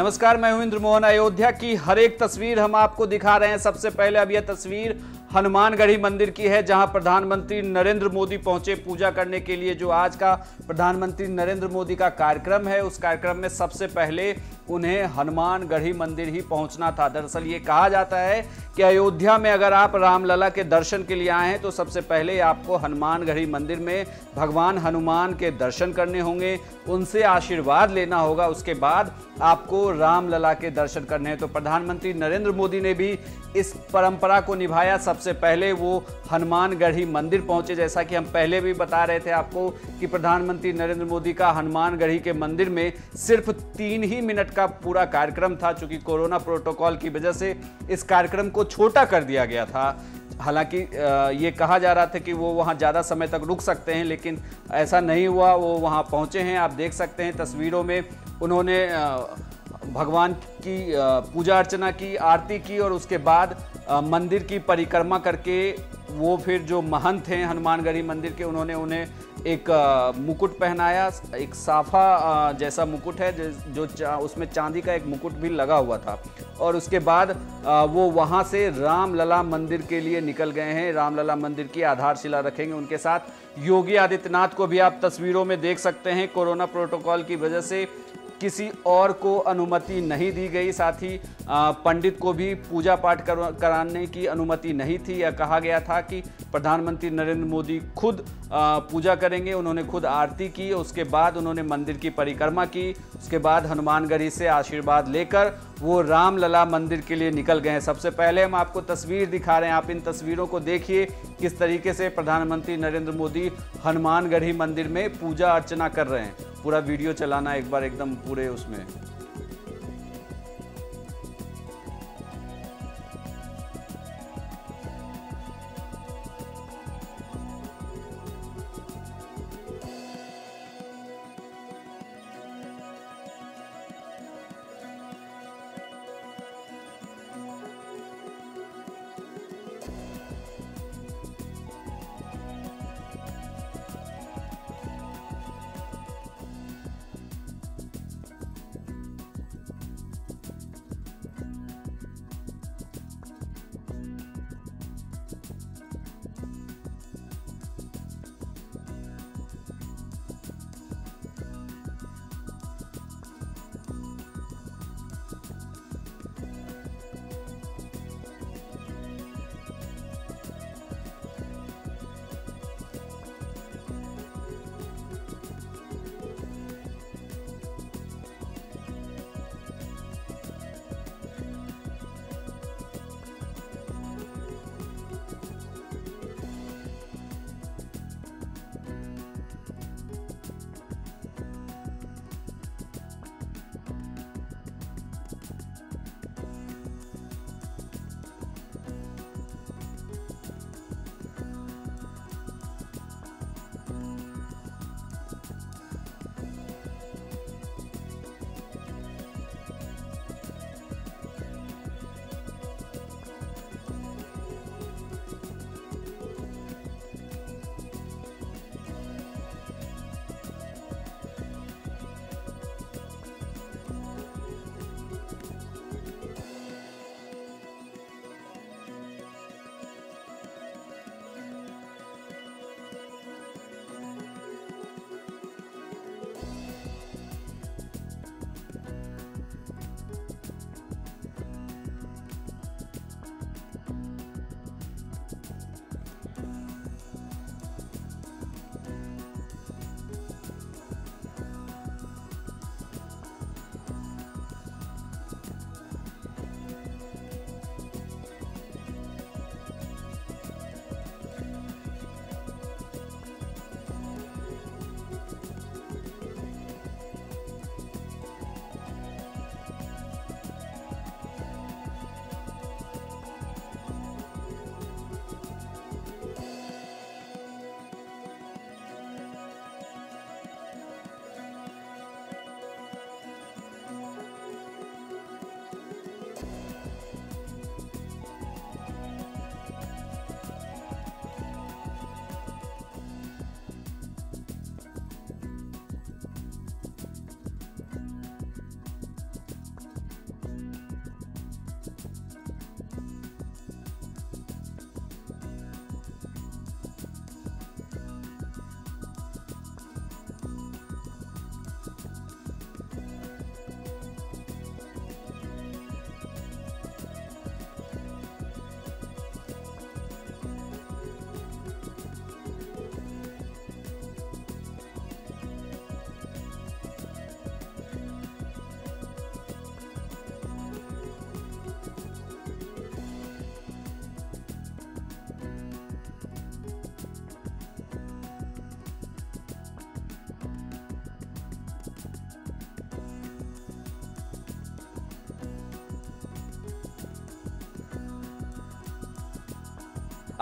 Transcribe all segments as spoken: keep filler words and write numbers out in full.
नमस्कार, मैं हूं इंद्र मोहन। अयोध्या की हर एक तस्वीर हम आपको दिखा रहे हैं। सबसे पहले अब यह तस्वीर हनुमानगढ़ी मंदिर की है, जहां प्रधानमंत्री नरेंद्र मोदी पहुंचे पूजा करने के लिए। जो आज का प्रधानमंत्री नरेंद्र मोदी का कार्यक्रम है, उस कार्यक्रम में सबसे पहले उन्हें हनुमानगढ़ी मंदिर ही पहुंचना था। दरअसल ये कहा जाता है कि अयोध्या में अगर आप रामलला के दर्शन के लिए आए हैं तो सबसे पहले आपको हनुमानगढ़ी मंदिर में भगवान हनुमान के दर्शन करने होंगे, उनसे आशीर्वाद लेना होगा, उसके बाद आपको रामलला के दर्शन करने हैं। तो प्रधानमंत्री नरेंद्र मोदी ने भी इस परंपरा को निभाया। सबसे पहले वो हनुमानगढ़ी मंदिर पहुंचे। जैसा कि हम पहले भी बता रहे थे आपको कि प्रधानमंत्री नरेंद्र मोदी का हनुमानगढ़ी के मंदिर में सिर्फ तीन ही मिनट का पूरा कार्यक्रम था, चूंकि कोरोना प्रोटोकॉल की वजह से इस कार्यक्रम को छोटा कर दिया गया था। हालांकि ये कहा जा रहा था कि वो वहाँ ज़्यादा समय तक रुक सकते हैं, लेकिन ऐसा नहीं हुआ। वो वहाँ पहुँचे हैं, आप देख सकते हैं तस्वीरों में। उन्होंने भगवान की पूजा अर्चना की, आरती की और उसके बाद मंदिर की परिक्रमा करके वो फिर जो महंत हैं हनुमानगढ़ी मंदिर के, उन्होंने उन्हें एक मुकुट पहनाया। एक साफा जैसा मुकुट है जो चा, उसमें चांदी का एक मुकुट भी लगा हुआ था। और उसके बाद वो वहाँ से रामलला मंदिर के लिए निकल गए हैं। रामलला मंदिर की आधारशिला रखेंगे। उनके साथ योगी आदित्यनाथ को भी आप तस्वीरों में देख सकते हैं। कोरोना प्रोटोकॉल की वजह से किसी और को अनुमति नहीं दी गई, साथ ही पंडित को भी पूजा पाठ कराने की अनुमति नहीं थी। यह कहा गया था कि प्रधानमंत्री नरेंद्र मोदी खुद पूजा करेंगे। उन्होंने खुद आरती की, उसके बाद उन्होंने मंदिर की परिक्रमा की, उसके बाद हनुमानगढ़ी से आशीर्वाद लेकर वो रामलला मंदिर के लिए निकल गए हैं। सबसे पहले हम आपको तस्वीर दिखा रहे हैं, आप इन तस्वीरों को देखिए किस तरीके से प्रधानमंत्री नरेंद्र मोदी हनुमानगढ़ी मंदिर में पूजा अर्चना कर रहे हैं। पूरा वीडियो चलाना एक बार एकदम पूरे उसमें।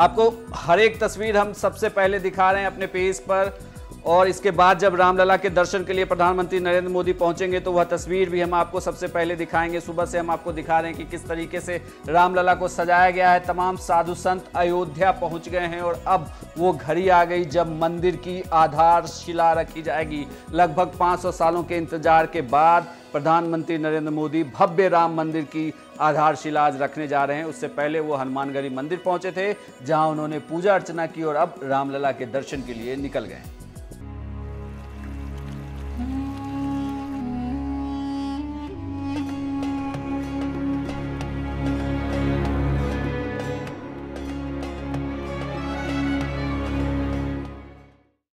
आपको हर एक तस्वीर हम सबसे पहले दिखा रहे हैं अपने पेज पर, और इसके बाद जब रामलला के दर्शन के लिए प्रधानमंत्री नरेंद्र मोदी पहुंचेंगे तो वह तस्वीर भी हम आपको सबसे पहले दिखाएंगे। सुबह से हम आपको दिखा रहे हैं कि किस तरीके से रामलला को सजाया गया है। तमाम साधु संत अयोध्या पहुंच गए हैं और अब वो घड़ी आ गई जब मंदिर की आधारशिला रखी जाएगी। लगभग पाँच सौ सालों के इंतजार के बाद प्रधानमंत्री नरेंद्र मोदी भव्य राम मंदिर की आधारशिला आज रखने जा रहे हैं। उससे पहले वो हनुमानगढ़ी मंदिर पहुंचे थे जहां उन्होंने पूजा अर्चना की और अब रामलला के दर्शन के लिए निकल गए हैं।